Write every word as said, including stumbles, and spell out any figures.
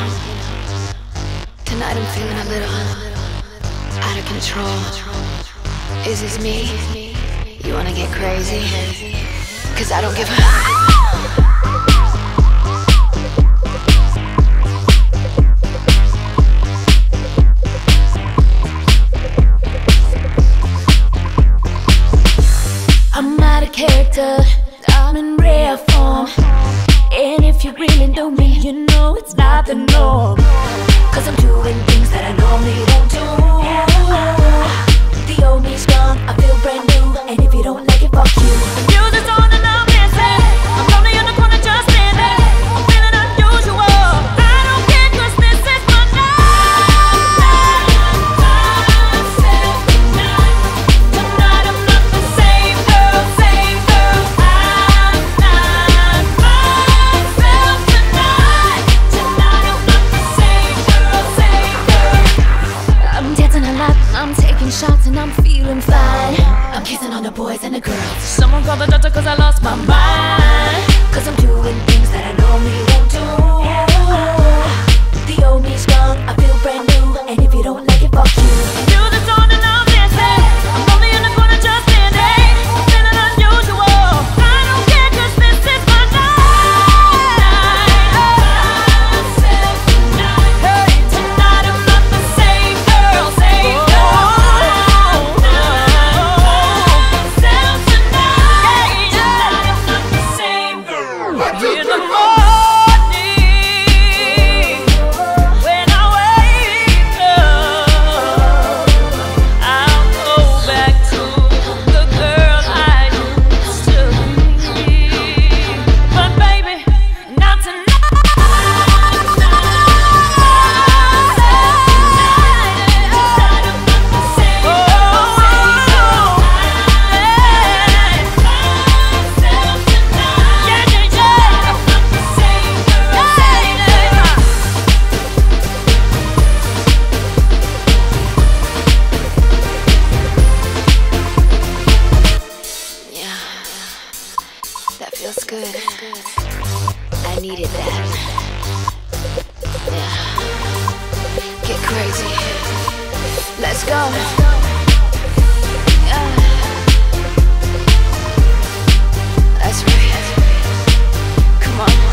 Tonight I'm feeling a little out of control. Is this me? You wanna get crazy? Cause I don't give a... character, I'm in rare form. And if you really know me, you know it's not the norm. Cause I'm doing things that I normally don't do. The old me's gone, I feel brand new. And if you don't like it, fuck you. The music's on and I'm dancing. I'm lonely in the corner just standing. I'm feeling unusual. I don't care cause this is my night. Myself tonight. Tonight I'm not the same girl. Shots and I'm feeling fine. I'm kissing on the boys and the girls. Someone call the doctor cause I lost my mind. Cause I'm doing things that I normally won't do. The old me's gone, I feel brand new. And if you don't like it, fuck you. Feels good. I needed that. Yeah. Get crazy. Let's go. Yeah. That's right. Come on.